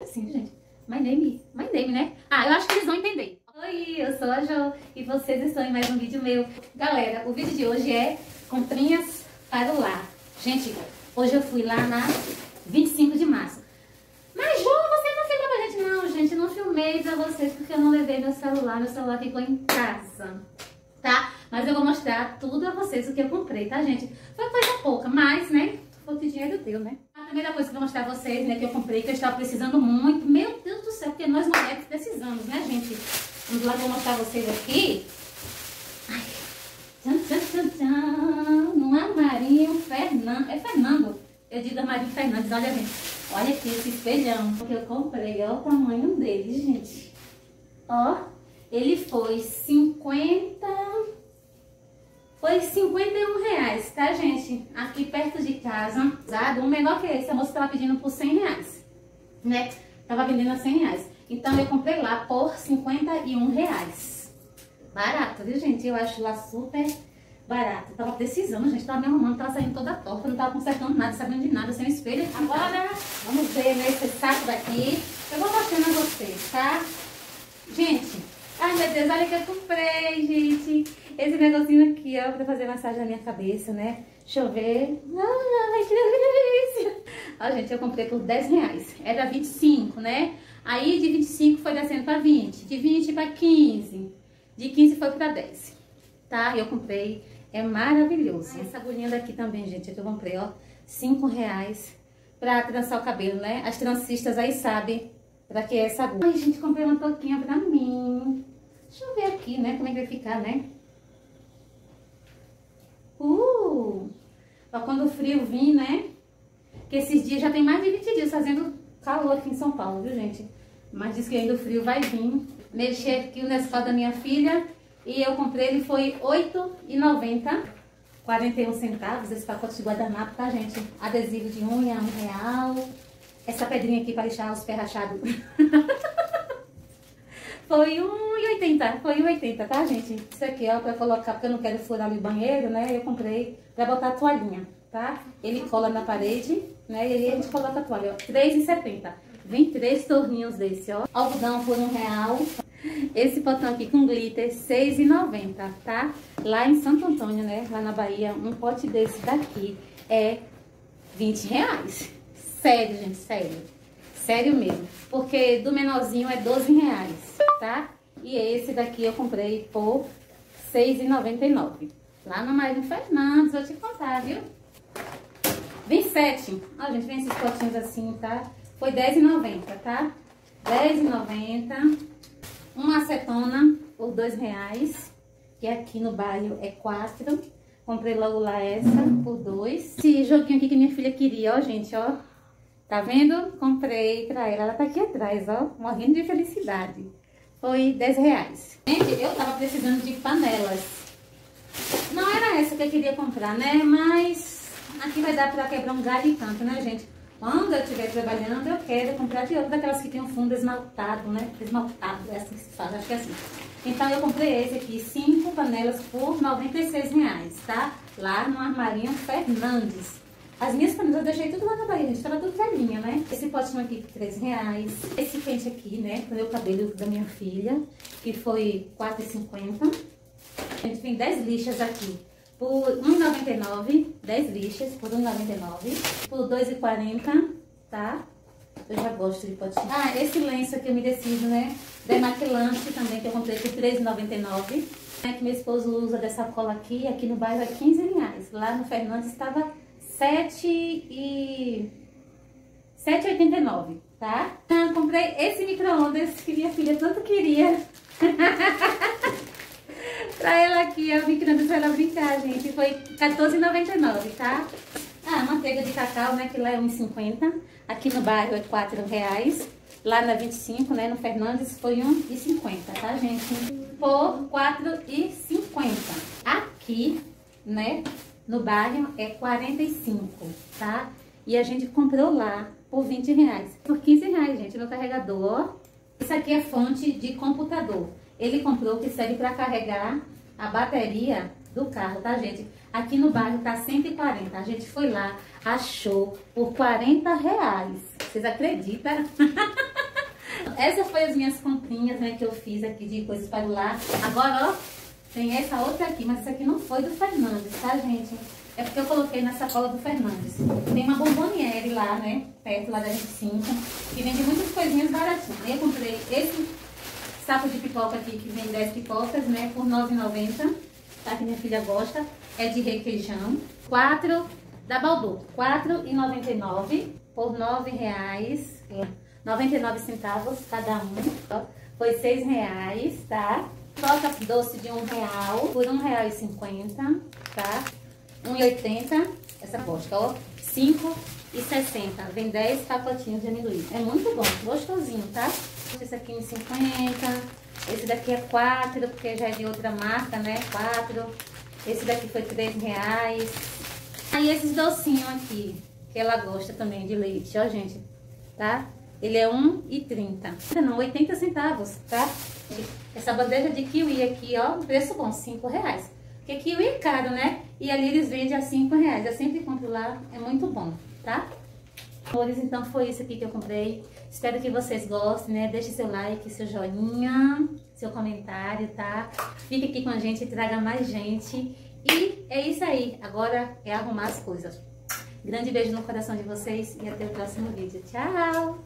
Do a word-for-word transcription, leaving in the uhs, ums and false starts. Assim, gente. My name, my name, né? Ah, eu acho que eles vão entender. Oi, eu sou a Jo e vocês estão em mais um vídeo meu. Galera, o vídeo de hoje é comprinhas para o lar. Gente, hoje eu fui lá na vinte e cinco de março. Mas, Jo, você não filmou pra gente? Não, gente, não filmei pra vocês porque eu não levei meu celular. Meu celular ficou em casa, tá? Mas eu vou mostrar tudo a vocês o que eu comprei, tá, gente? Foi coisa pouca, mas, né? Foi que dinheiro deu, né? A primeira coisa que eu vou mostrar a vocês, né, que eu comprei, que eu estava precisando muito. Meu Deus do céu, porque nós mulheres precisamos, né, gente? Vamos lá, vou mostrar a vocês aqui. Ai. Tchan, tchan, tchan, tchan. No Amarinho Fernando. É Fernando. Eu digo Amarinho Fernandes, olha, gente. Olha aqui esse espelhão que eu comprei. Olha o tamanho dele, gente. Ó, ele foi cinquenta... Foi cinquenta e um reais, tá, gente? Aqui perto de casa, usado, um menor que esse, a moça tava pedindo por cem reais, né? Tava vendendo a cem reais. Então eu comprei lá por cinquenta e um reais. Barato, viu, gente? Eu acho lá super barato. Tava precisando, gente, tava me arrumando, tava saindo toda torta, não tava consertando nada, sabendo de nada, sem espelho. Agora, vamos ver, né, esse saco daqui. Eu vou mostrando a vocês, tá? Gente... Ai, meu Deus, olha que eu comprei, gente. Esse negocinho aqui, ó, pra fazer massagem na minha cabeça, né? Deixa eu ver. Ai, que delícia. Ó, gente, eu comprei por dez reais. Era vinte e cinco, né? Aí, de vinte e cinco foi descendo pra vinte. De vinte pra quinze. De quinze foi pra dez. Tá? Eu comprei. É maravilhoso. Ai, essa agulhinha daqui também, gente, que eu comprei, ó. cinco reais pra trançar o cabelo, né? As trancistas aí sabem pra que é essa agulha. Ai, gente, comprei uma touquinha pra mim. Deixa eu ver aqui, né, como é que vai ficar, né? Uh! Pra quando o frio vir, né? Que esses dias já tem mais de vinte dias fazendo calor aqui em São Paulo, viu, gente? Mas diz que ainda o frio vai vir. Mexer aqui o Nescau da minha filha. E eu comprei, ele foi oito reais e noventa centavos. quarenta e um centavos, esse pacote de guardanapo, tá, gente? Adesivo de unha, um real. Essa pedrinha aqui pra deixar os pés rachados. Foi um e oitenta, foi um e oitenta, tá, gente? Isso aqui, ó, pra colocar, porque eu não quero furar no banheiro, né? Eu comprei pra botar a toalhinha, tá? Ele cola na parede, né? E aí a gente coloca a toalha, ó. três reais e setenta. Vem três torninhos desse, ó. Algodão por um real. Esse potão aqui com glitter, seis reais e noventa, tá? Lá em Santo Antônio, né? Lá na Bahia, um pote desse daqui é vinte reais. Sério, gente, sério. Sério mesmo, porque do menorzinho é doze reais, tá? E esse daqui eu comprei por seis reais e noventa e nove. Lá no Mário Fernandes, vou te contar, viu? vinte e sete. Ó, gente, vem esses potinhos assim, tá? Foi dez reais e noventa, tá? dez reais e noventa. Uma acetona por dois reais. E aqui no bairro é quatro. Comprei logo lá essa por dois. Esse joguinho aqui que minha filha queria, ó, gente, ó. Tá vendo? Comprei pra ela. Ela tá aqui atrás, ó. Morrendo de felicidade. Foi dez reais. Gente, eu tava precisando de panelas. Não era essa que eu queria comprar, né? Mas aqui vai dar pra quebrar um galho e tanto, né, gente? Quando eu estiver trabalhando, eu quero comprar de outra. Daquelas que tem um fundo esmaltado, né? Esmaltado, é assim que se fala. Acho que é assim. Então, eu comprei esse aqui. Cinco panelas por noventa e seis reais, tá? Lá no Armarinho Fernandes. As minhas panelas eu deixei tudo lá na Bahia, gente, tava tudo velhinha, né? Esse potinho aqui por três reais. Esse pente aqui, né, pro meu cabelo da minha filha, que foi quatro reais e cinquenta. Gente, tem dez lixas aqui por um real e noventa e nove. dez lixas por um real e noventa e nove. Por dois reais e quarenta, tá? Eu já gosto de potinho. Ah, esse lenço aqui eu me decido, né? Demaquilante também, que eu comprei por três reais e noventa e nove. É que meu esposo usa dessa cola aqui, aqui no bairro é quinze reais. Lá no Fernandes estava... sete e oitenta e nove, tá? Ah, comprei esse micro-ondas que minha filha tanto queria. Pra ela aqui, é o micro-ondas pra ela brincar, gente. Foi quatorze reais e noventa e nove, tá? Ah, manteiga de cacau, né? Que lá é um real e cinquenta. Aqui no bairro é quatro reais. Lá na vinte e cinco, né? No Fernandes foi um real e cinquenta, tá, gente? Por quatro reais e cinquenta. Aqui, né? No bairro é quarenta e cinco, tá? E a gente comprou lá por vinte reais. Por quinze reais, gente, no carregador. Isso aqui é fonte de computador. Ele comprou que serve pra carregar a bateria do carro, tá, gente? Aqui no bairro tá cento e quarenta. A gente foi lá, achou por quarenta reais. Vocês acreditam? Essas foram as minhas comprinhas, né, que eu fiz aqui de coisas para o lar. Agora, ó, tem essa outra aqui, mas essa aqui não foi do Fernandes, tá, gente? É porque eu coloquei na sacola do Fernandes. Tem uma boboniere lá, né, perto lá da vinte e cinco, que vende muitas coisinhas baratinhas. Eu comprei esse saco de pipoca aqui, que vem dez pipocas, né, por nove reais e noventa centavos, tá, que minha filha gosta. É de requeijão. Quatro da Baldu, quatro reais e noventa e nove centavos por nove reais e noventa e nove centavos cada um. Foi seis reais, tá? Coca doce de um real por um real e cinquenta centavos, tá? um real e oitenta centavos, essa bosta, ó. cinco reais e sessenta centavos. Vem dez pacotinhos de amendoim. É muito bom, gostosinho, tá? Esse aqui em cinquenta. Esse daqui é quatro, porque já é de outra marca, né? quatro. Esse daqui foi três reais. Aí esses docinhos aqui, que ela gosta também de leite, ó, gente, tá? Ele é um real e trinta centavos. Não, oitenta centavos, tá? Essa bandeja de kiwi aqui, ó, preço bom, cinco reais. Porque kiwi é caro, né? E ali eles vendem a cinco reais. Eu sempre compro lá, é muito bom, tá? Amores, então foi isso aqui que eu comprei. Espero que vocês gostem, né? Deixe seu like, seu joinha, seu comentário, tá? Fique aqui com a gente, traga mais gente. E é isso aí. Agora é arrumar as coisas. Grande beijo no coração de vocês e até o próximo vídeo. Tchau!